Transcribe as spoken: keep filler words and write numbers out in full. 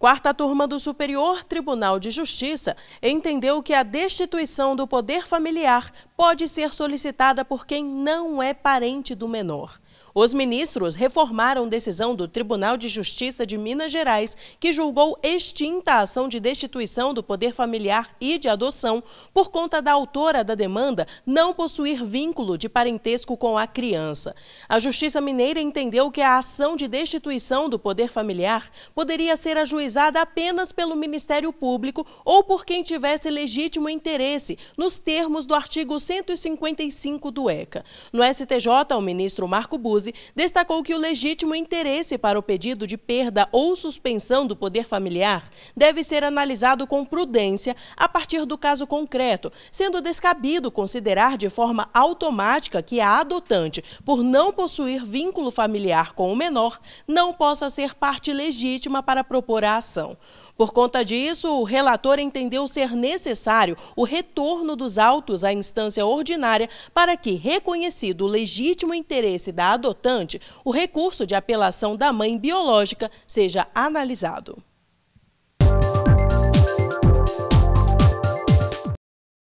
Quarta turma do Superior Tribunal de Justiça entendeu que a destituição do poder familiar pode ser solicitada por quem não é parente do menor. Os ministros reformaram decisão do Tribunal de Justiça de Minas Gerais, que julgou extinta a ação de destituição do poder familiar e de adoção por conta da autora da demanda não possuir vínculo de parentesco com a criança. A Justiça Mineira entendeu que a ação de destituição do poder familiar poderia ser ajuizada apenas pelo Ministério Público ou por quem tivesse legítimo interesse, nos termos do artigo cento e cinquenta e cinco do ECA. No S T J, o ministro Marco Buzzi destacou que o legítimo interesse para o pedido de perda ou suspensão do poder familiar deve ser analisado com prudência a partir do caso concreto, sendo descabido considerar de forma automática que a adotante, por não possuir vínculo familiar com o menor, não possa ser parte legítima para propor a ação. Por conta disso, o relator entendeu ser necessário o retorno dos autos à instância ordinária para que, reconhecido o legítimo interesse da adotante, o recurso de apelação da mãe biológica seja analisado.